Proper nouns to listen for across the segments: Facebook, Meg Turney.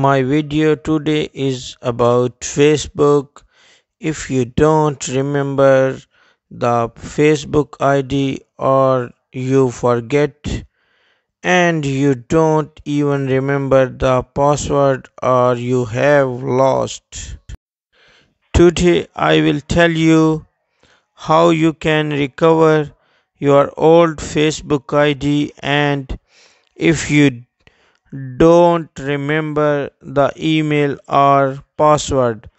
My video today is about Facebook. If you don't remember the Facebook ID or you forget and you don't even remember the password or you have lost, today I will tell you how you can recover your old Facebook ID, and if you don't remember the email or password,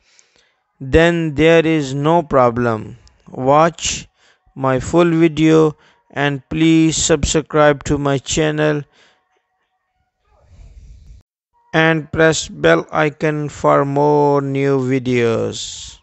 then there is no problem. Watch my full video and please subscribe to my channel and press bell icon for more new videos.